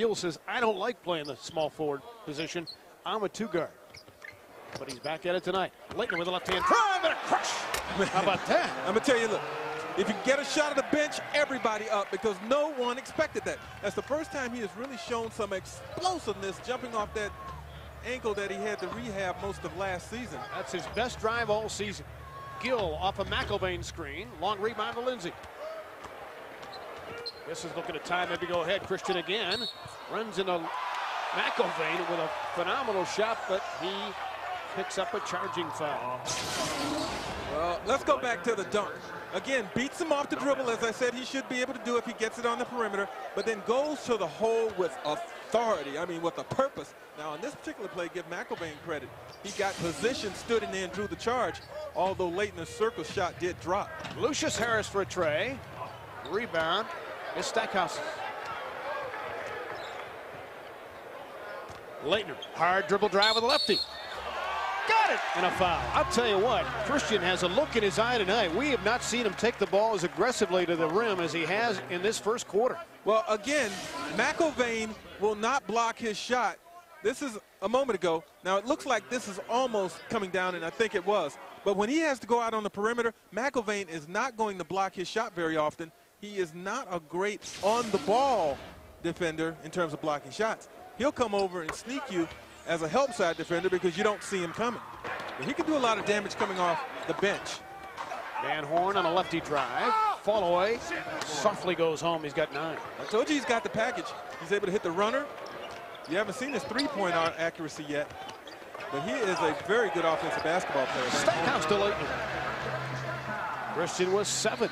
Gill says, I don't like playing the small forward position. I'm a two-guard. But he's back at it tonight. Laettner with a left-hand drive and a crush. How about that? I'm going to tell you, look, if you get a shot at the bench, everybody up, because no one expected that. That's the first time he has really shown some explosiveness jumping off that ankle that he had to rehab most of last season. That's his best drive all season. Gill off a McIlvaine screen. Long rebound to Lindsey. This is looking at time. Maybe go ahead. Christian again. Runs into McIlvaine with a phenomenal shot, but he picks up a charging foul. Well, let's go back to the dunk. Again, beats him off the dribble, as I said he should be able to do if he gets it on the perimeter, but then goes to the hole with authority, I mean with a purpose. Now, in this particular play, give McIlvaine credit. He got position, stood in there, and drew the charge, although Laettner's circle shot did drop. Lucius Harris for a tray. Rebound is Stackhouse. Laettner, hard dribble drive with a lefty. Got it! And a foul. I'll tell you what, Christian has a look in his eye tonight. We have not seen him take the ball as aggressively to the rim as he has in this first quarter. Well, again, McIlvaine will not block his shot. This is a moment ago. Now, it looks like this is almost coming down, and I think it was. But when he has to go out on the perimeter, McIlvaine is not going to block his shot very often. He is not a great on-the-ball defender in terms of blocking shots. He'll come over and sneak you as a help side defender because you don't see him coming. But he can do a lot of damage coming off the bench. Van Horn on a lefty drive. Fall away. Softly goes home. He's got 9. I told you he's got the package. He's able to hit the runner. You haven't seen his three-point accuracy yet. But he is a very good offensive basketball player. Stackhouse to Laettner. Christian was 7.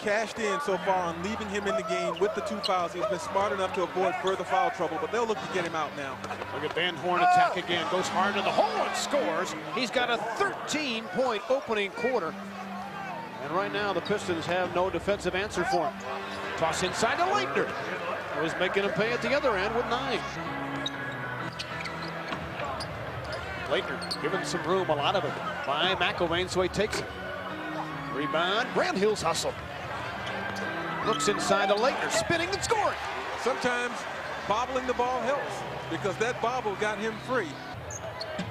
Cashed in so far on leaving him in the game with the 2 fouls. He's been smart enough to avoid further foul trouble, but they'll look to get him out now. Look at Van Horn attack again. Goes hard to the hole and scores. He's got a 13-point opening quarter. And right now the Pistons have no defensive answer for him. Toss inside to Laettner. Who's making him pay at the other end with 9. Laettner given some room, a lot of it, by McIlvaine, so he takes it. Rebound, Grant Hill's hustle. Looks inside to Laettner, spinning and scoring. Sometimes bobbling the ball helps because that bobble got him free.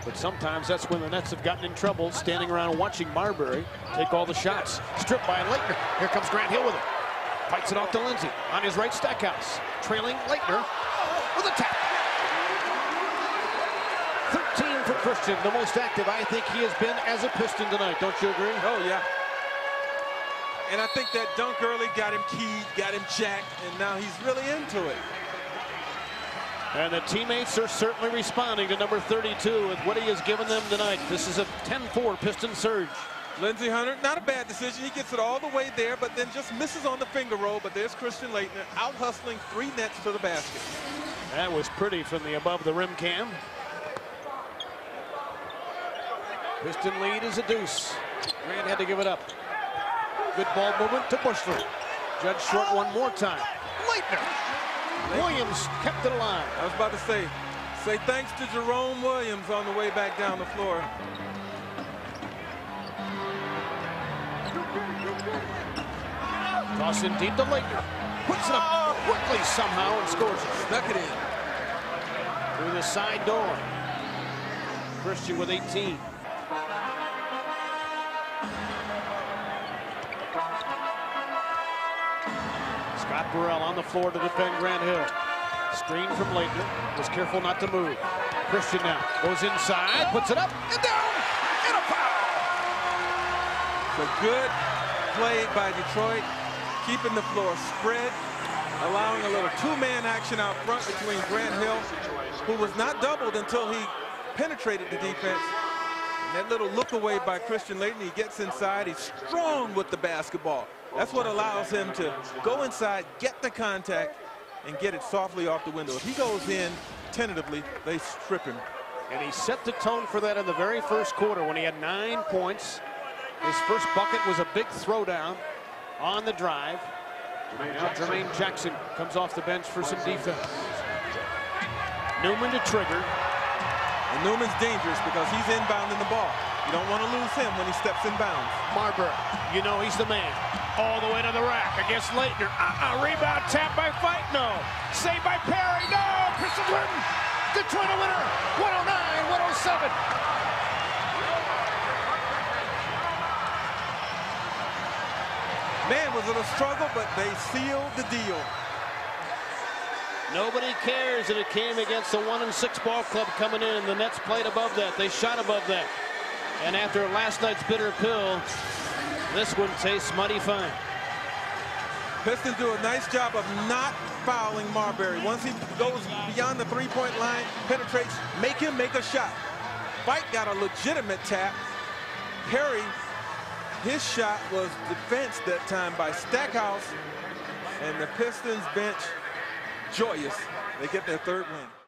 But sometimes that's when the Nets have gotten in trouble, standing around watching Marbury take all the shots. Stripped by Laettner. Here comes Grant Hill with it. Fights it off to Lindsey. On his right, Stackhouse. Trailing Laettner with a tap. 13 for Christian, the most active I think he has been as a Piston tonight. Don't you agree? Oh, yeah. And I think that dunk early got him keyed, got him jacked, and now he's really into it. And the teammates are certainly responding to number 32 with what he has given them tonight. This is a 10-4 Piston surge. Lindsey Hunter, not a bad decision. He gets it all the way there, but then just misses on the finger roll. But there's Christian Laettner out hustling 3 Nets to the basket. That was pretty from the above the rim cam. Piston lead is a deuce. Grant had to give it up. Good ball movement to Bushler. Judge short one more time. Laettner. Williams kept it alive. I was about to say thanks to Jerome Williams on the way back down the floor. Toss in deep to Laettner. Puts it up quickly somehow and scores it. Snuck it in. Through the side door. Christian with 18. Got Burrell on the floor to defend Grant Hill. Screen from Laettner. Was careful not to move. Christian now goes inside, puts it up and down, and a foul. So good play by Detroit, keeping the floor spread, allowing a little two-man action out front between Grant Hill, who was not doubled until he penetrated the defense. That little look away by Christian Laettner, he gets inside, he's strong with the basketball. That's what allows him to go inside, get the contact, and get it softly off the window. If he goes in tentatively, they strip him. And he set the tone for that in the very first quarter when he had 9 points. His first bucket was a big throwdown on the drive. Now Jermaine Jackson comes off the bench for some defense. Newman to trigger. And Newman's dangerous because he's inbounding the ball. You don't want to lose him when he steps inbounds. Marbury, you know he's the man. all the way to the rack against Laettner. Rebound tap by Feitno. Saved by Perry. No! Christian Laettner, the Toronto winner. 109-107. Man, was it a struggle, but they sealed the deal. Nobody cares that it came against the 1-6 ball club coming in. The Nets played above that. They shot above that. And after last night's bitter pill, this one tastes mighty fine. Pistons do a nice job of not fouling Marbury. Once he goes beyond the three-point line, penetrates, make him make a shot. Pike got a legitimate tap. Perry, his shot was defensed that time by Stackhouse. And the Pistons bench, joyous. They get their third win.